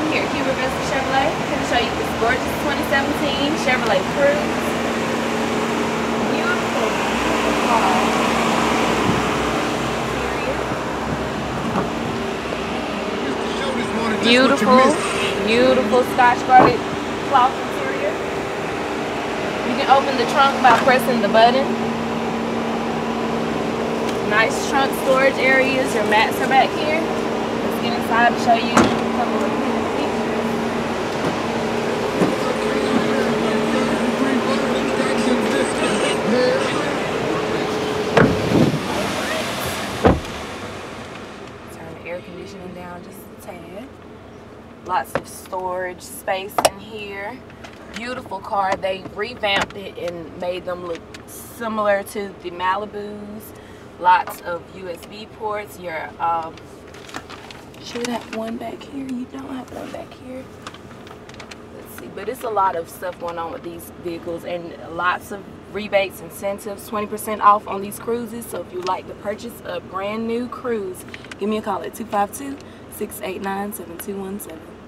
I'm here at Hubert Vester Chevrolet. I'm going to show you this gorgeous 2017 Chevrolet Cruze. Beautiful car. Beautiful Scotch-Guarded cloth interior. You can open the trunk by pressing the button. Nice trunk storage areas. Your mats are back here. Let's get inside and show you a couple of conditioning down just a tad. Lots of storage space in here. Beautiful car. They revamped it and made them look similar to the Malibus. Lots of USB ports. Your should have one back here. You don't have one back here. Let's see, but it's a lot of stuff going on with these vehicles and lots of rebates, incentives, 20% off on these Cruzes. So if you like to purchase a brand new Cruze, give me a call at 252-689-7217.